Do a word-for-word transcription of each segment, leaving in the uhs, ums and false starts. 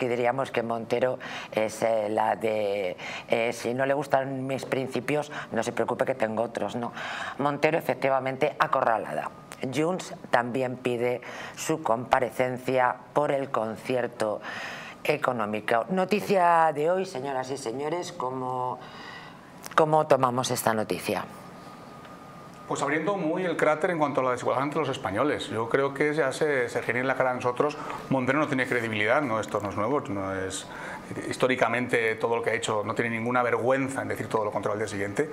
Aquí diríamos que Montero es eh, la de eh, si no le gustan mis principios, no se preocupe que tengo otros, ¿no? Montero efectivamente acorralada. Junts también pide su comparecencia por el concierto económico. Noticia de hoy, señoras y señores, ¿cómo, cómo tomamos esta noticia? Pues abriendo muy el cráter en cuanto a la desigualdad entre los españoles. Yo creo que ya se, se genera en la cara a nosotros. Montero no tiene credibilidad, no, esto no es nuevo, no es, históricamente todo lo que ha hecho no tiene ninguna vergüenza en decir todo lo contrario al día siguiente,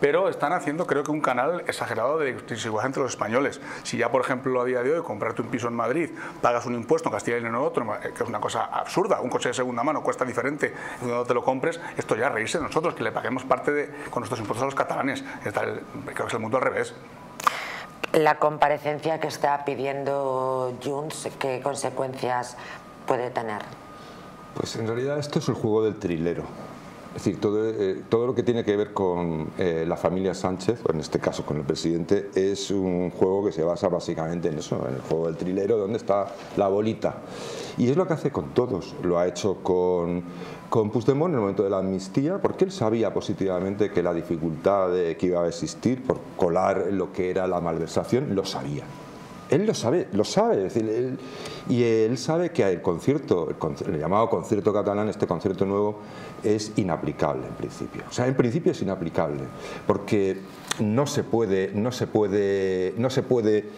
pero están haciendo creo que un canal exagerado de desigualdad entre los españoles. Si ya por ejemplo a día de hoy comprarte un piso en Madrid, pagas un impuesto en Castilla y León o otro, que es una cosa absurda, un coche de segunda mano cuesta diferente cuando te lo compres, esto ya reírse de nosotros, que le paguemos parte de, con nuestros impuestos a los catalanes, está el, creo que es el mundo al revés. La comparecencia que está pidiendo Junts, ¿qué consecuencias puede tener? Pues en realidad esto es el juego del trilero. Es decir, todo, eh, todo lo que tiene que ver con eh, la familia Sánchez, o en este caso con el presidente, es un juego que se basa básicamente en eso, en el juego del trilero, donde está la bolita. Y es lo que hace con todos. Lo ha hecho con, con Puigdemont en el momento de la amnistía, porque él sabía positivamente que la dificultad de, que iba a existir por colar lo que era la malversación, lo sabía. Él lo sabe, lo sabe, es decir, él, y él sabe que el concierto, el, concierto, el llamado concierto catalán, este concierto nuevo, es inaplicable en principio. O sea, en principio es inaplicable, porque no se puede, no se puede, no se puede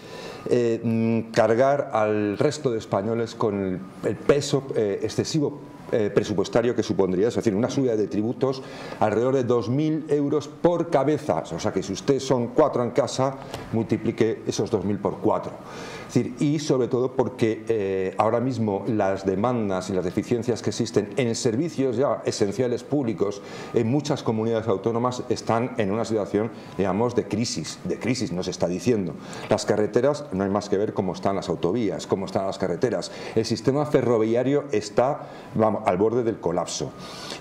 eh, cargar al resto de españoles con el, el peso eh, excesivo eh, presupuestario que supondría, es decir, una subida de tributos alrededor de dos mil euros por cabeza. O sea, que si usted son cuatro en casa, multiplique esos dos mil por cuatro. Es decir, y sobre todo porque eh, ahora mismo las demandas y las deficiencias que existen en servicios ya esenciales públicos en muchas comunidades autónomas están en una situación, digamos, de crisis, de crisis nos está diciendo. Las carreteras, no hay más que ver cómo están las autovías, cómo están las carreteras. El sistema ferroviario está, vamos, al borde del colapso.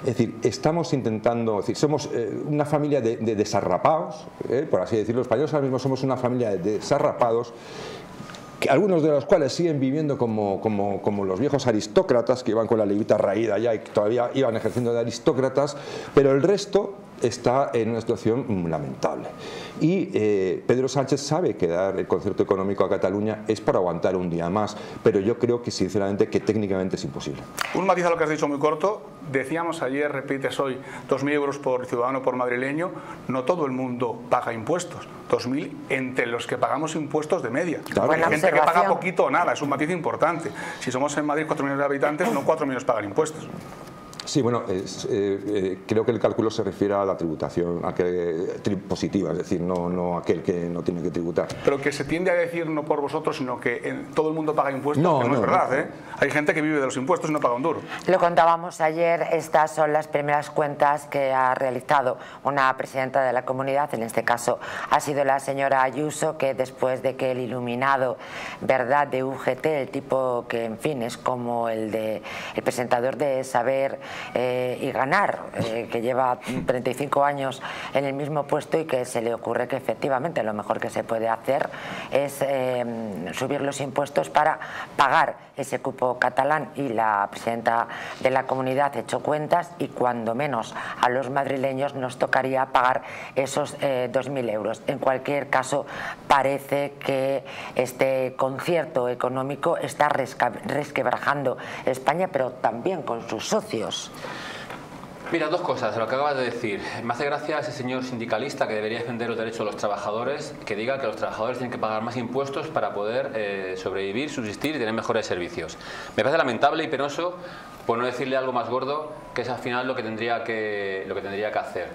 Es decir, estamos intentando, es decir, somos eh, una familia de, de desarrapados, eh, por así decirlo, los españoles ahora mismo somos una familia de desarrapados, algunos de los cuales siguen viviendo como, como, como los viejos aristócratas que iban con la levita raída ya y todavía iban ejerciendo de aristócratas, pero el resto está en una situación lamentable. Y eh, Pedro Sánchez sabe que dar el concierto económico a Cataluña es para aguantar un día más, pero yo creo que sinceramente que técnicamente es imposible. Un matiz a lo que has dicho muy corto, decíamos ayer, repites hoy, dos mil euros por ciudadano, por madrileño, no todo el mundo paga impuestos, dos mil entre los que pagamos impuestos de media. Claro. Hay gente que paga poquito o nada, es un matiz importante. Si somos en Madrid cuatro millones de habitantes, no cuatro millones pagan impuestos. Sí, bueno, eh, eh, creo que el cálculo se refiere a la tributación a que, tri, positiva, es decir, no, no a aquel que no tiene que tributar. Pero que se tiende a decir no por vosotros, sino que en, todo el mundo paga impuestos, no, que no, no es verdad, no. ¿eh? Hay gente que vive de los impuestos y no paga un duro. Lo contábamos ayer, estas son las primeras cuentas que ha realizado una presidenta de la comunidad, en este caso ha sido la señora Ayuso, que después de que el iluminado, ¿verdad?, de U G T, el tipo que, en fin, es como el de el presentador de Saber... Eh, y Ganar, eh, que lleva treinta y cinco años en el mismo puesto y que se le ocurre que efectivamente lo mejor que se puede hacer es eh, subir los impuestos para pagar ese cupo catalán, y la presidenta de la comunidad echó cuentas y cuando menos a los madrileños nos tocaría pagar esos eh, dos mil euros. En cualquier caso, parece que este concierto económico está resquebrajando España, pero también con sus socios. Mira, dos cosas, lo que acabas de decir. Me hace gracia a ese señor sindicalista que debería defender los derechos de los trabajadores, que diga que los trabajadores tienen que pagar más impuestos para poder eh, sobrevivir, subsistir y tener mejores servicios. Me parece lamentable y penoso, por no decirle algo más gordo, que es al final lo que tendría que, lo que, tendría que hacer.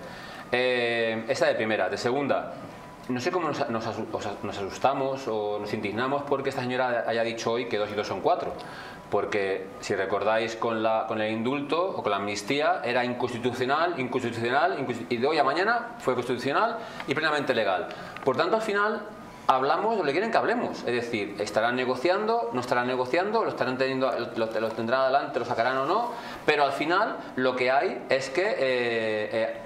Eh, esa de primera. De segunda, no sé cómo nos, nos, nos asustamos o nos indignamos porque esta señora haya dicho hoy que dos y dos son cuatro. Porque, si recordáis, con, la, con el indulto o con la amnistía era inconstitucional, inconstitucional, inconstitucional, y de hoy a mañana fue constitucional y plenamente legal. Por tanto, al final, hablamos lo que quieren que hablemos. Es decir, estarán negociando, no estarán negociando, lo estarán teniendo, lo, lo tendrán adelante, lo sacarán o no, pero al final lo que hay es que... Eh, eh,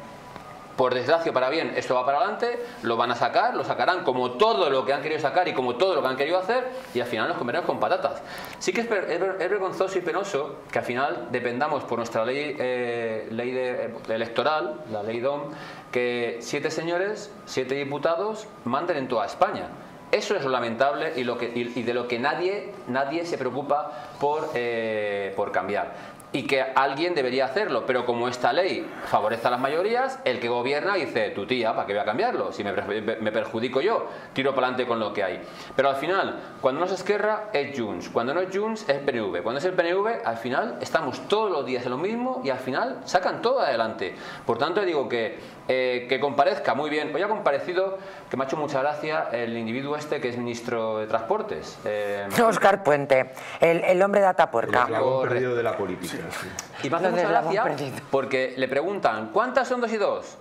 por desgracia para bien, esto va para adelante, lo van a sacar, lo sacarán como todo lo que han querido sacar y como todo lo que han querido hacer, y al final nos comeremos con patatas. Sí que es, es vergonzoso y penoso que al final dependamos por nuestra ley, eh, ley de, electoral, la ley D O M, que siete señores, siete diputados manden en toda España. Eso es lamentable y, lo que, y, y de lo que nadie, nadie se preocupa por, eh, por cambiar. Y que alguien debería hacerlo, pero como esta ley favorece a las mayorías, el que gobierna dice, tu tía, ¿para qué voy a cambiarlo? Si me, me perjudico yo, tiro para adelante con lo que hay. Pero al final, cuando no es Esquerra, es Junts. Cuando no es Junts, es P N V. Cuando es el P N V, al final estamos todos los días en lo mismo y al final sacan todo adelante. Por tanto, digo que, eh, que comparezca muy bien. Hoy ha comparecido, que me ha hecho mucha gracia, el individuo este que es ministro de Transportes. Eh, Óscar Puente, el, el hombre de Atapuerca. El eslabón perdido de la política. Y me hace mucha gracia porque le preguntan ¿cuántas son dos y dos?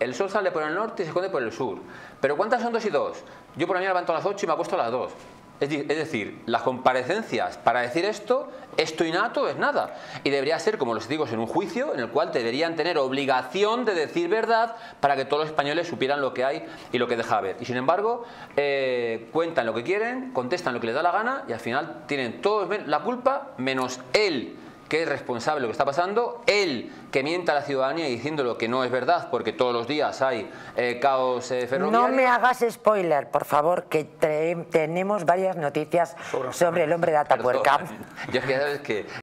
El sol sale por el norte y se esconde por el sur. ¿Pero cuántas son dos y dos? Yo por la mañana levanto a las ocho y me acuesto a las dos. Es decir, las comparecencias para decir esto, esto innato es nada. Y debería ser, como los digo, en un juicio en el cual deberían tener obligación de decir verdad para que todos los españoles supieran lo que hay y lo que deja haber. Y sin embargo, eh, cuentan lo que quieren, contestan lo que les da la gana y al final tienen todos la culpa menos él, que es responsable de lo que está pasando, él que mienta a la ciudadanía diciendo lo que no es verdad, porque todos los días hay eh, caos eh, ferroviario. No me hagas spoiler, por favor, que te, tenemos varias noticias sobre, sobre el hombre de Atapuerca. Perdón, yo es que, ¿sabes qué?